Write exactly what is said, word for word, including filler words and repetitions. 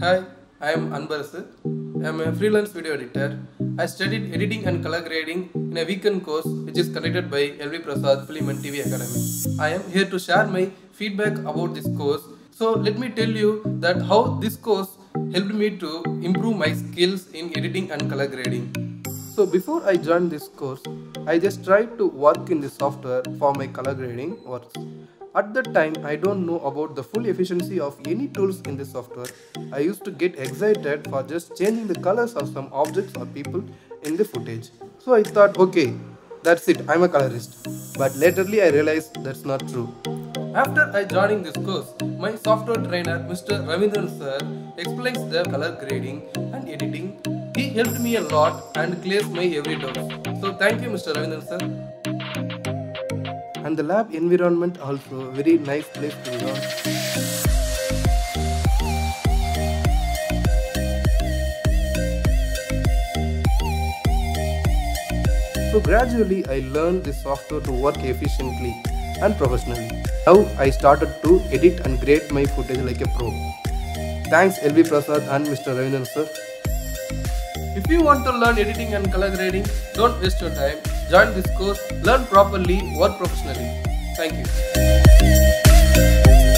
Hi, I am Anbarasu. I am a freelance video editor. I studied editing and color grading in a weekend course which is conducted by L V Prasad Film and T V Academy. I am here to share my feedback about this course. So let me tell you that how this course helped me to improve my skills in editing and color grading. So before I joined this course, I just tried to work in the software for my color grading works. At that time, I don't know about the full efficiency of any tools in the software. I used to get excited for just changing the colors of some objects or people in the footage. So I thought, okay, that's it, I'm a colorist. But laterly I realized that's not true. After I joined this course, my software trainer Mister Ravindran sir explains the color grading and editing. He helped me a lot and clears my every doubt. So thank you Mister Ravindran sir. And the lab environment also very nice place to learn. So gradually I learned the software to work efficiently and professionally. Now I started to edit and grade my footage like a pro. Thanks L V Prasad and Mister Ravindran sir. If you want to learn editing and color grading, don't waste your time. Join this course, learn properly, work professionally. Thank you.